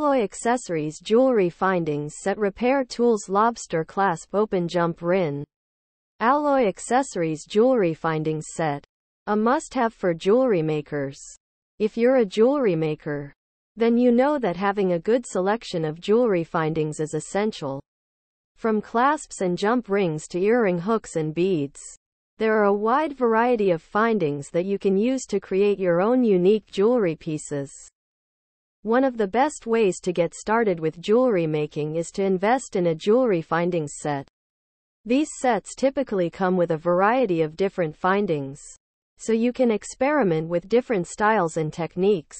alloy accessories, jewelry findings, set repair tools, lobster clasp, open jump rin. Alloy accessories, jewelry findings set. A must-have for jewelry makers. If you're a jewelry maker, then you know that having a good selection of jewelry findings is essential. From clasps and jump rings to earring hooks and beads, there are a wide variety of findings that you can use to create your own unique jewelry pieces. One of the best ways to get started with jewelry making is to invest in a jewelry findings set. These sets typically come with a variety of different findings, so you can experiment with different styles and techniques.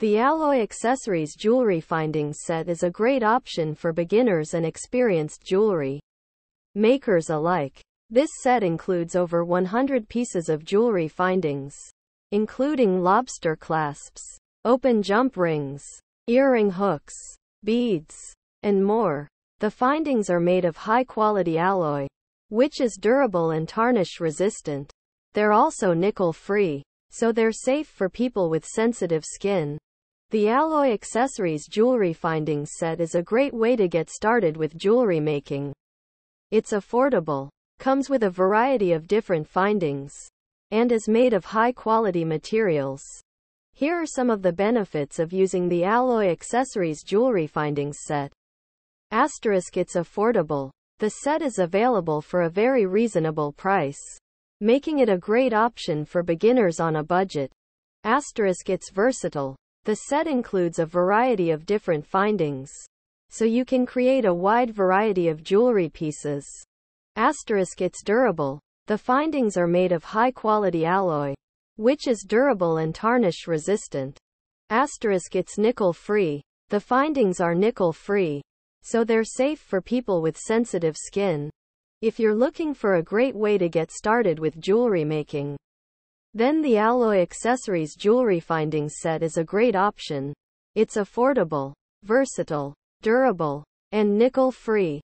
The Alloy Accessories Jewelry Findings Set is a great option for beginners and experienced jewelry makers alike. This set includes over 100 pieces of jewelry findings, including lobster clasps, open jump rings, earring hooks, beads, and more. The findings are made of high-quality alloy, which is durable and tarnish-resistant. They're also nickel-free, so they're safe for people with sensitive skin. The Alloy Accessories Jewelry Findings Set is a great way to get started with jewelry making. It's affordable, comes with a variety of different findings, and is made of high-quality materials. Here are some of the benefits of using the Alloy Accessories Jewelry Findings Set. Asterisk, it's affordable. The set is available for a very reasonable price, making it a great option for beginners on a budget. Asterisk, it's versatile. The set includes a variety of different findings, so you can create a wide variety of jewelry pieces. Asterisk, it's durable. The findings are made of high-quality alloy, which is durable and tarnish-resistant. Asterisk, it's nickel-free. The findings are nickel-free, so they're safe for people with sensitive skin. If you're looking for a great way to get started with jewelry making, then the Alloy Accessories Jewelry Findings Set is a great option. It's affordable, versatile, durable, and nickel-free,